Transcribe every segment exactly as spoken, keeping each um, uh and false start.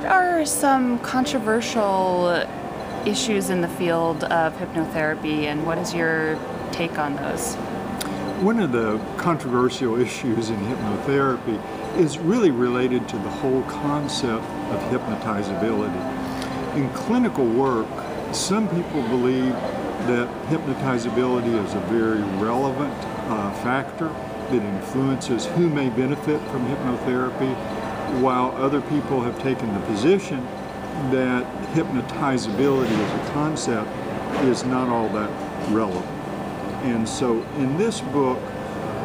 What are some controversial issues in the field of hypnotherapy, and what is your take on those? One of the controversial issues in hypnotherapy is really related to the whole concept of hypnotizability. In clinical work, some people believe that hypnotizability is a very relevant uh, factor that influences who may benefit from hypnotherapy, while other people have taken the position that hypnotizability as a concept is not all that relevant. And so in this book,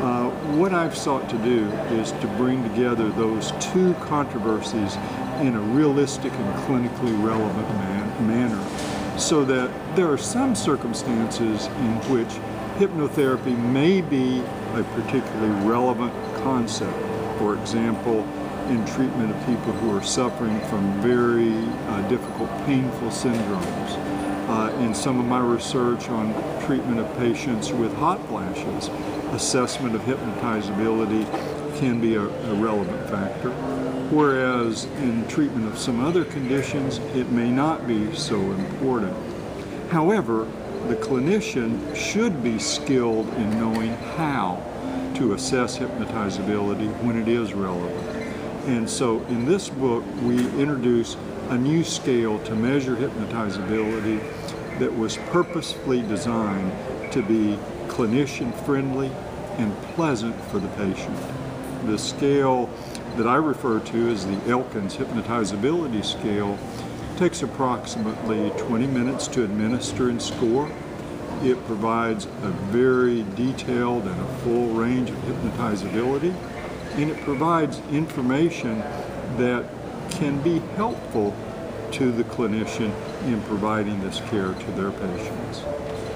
uh, what I've sought to do is to bring together those two controversies in a realistic and clinically relevant man manner, so that there are some circumstances in which hypnotherapy may be a particularly relevant concept. For example, in treatment of people who are suffering from very uh, difficult, painful syndromes. Uh, in some of my research on treatment of patients with hot flashes, assessment of hypnotizability can be a, a relevant factor, whereas in treatment of some other conditions, it may not be so important. However, the clinician should be skilled in knowing how to assess hypnotizability when it is relevant. And so in this book, we introduce a new scale to measure hypnotizability that was purposefully designed to be clinician-friendly and pleasant for the patient. The scale that I refer to as the Elkins Hypnotizability Scale takes approximately twenty minutes to administer and score. It provides a very detailed and a full range of hypnotizability, and it provides information that can be helpful to the clinician in providing this care to their patients.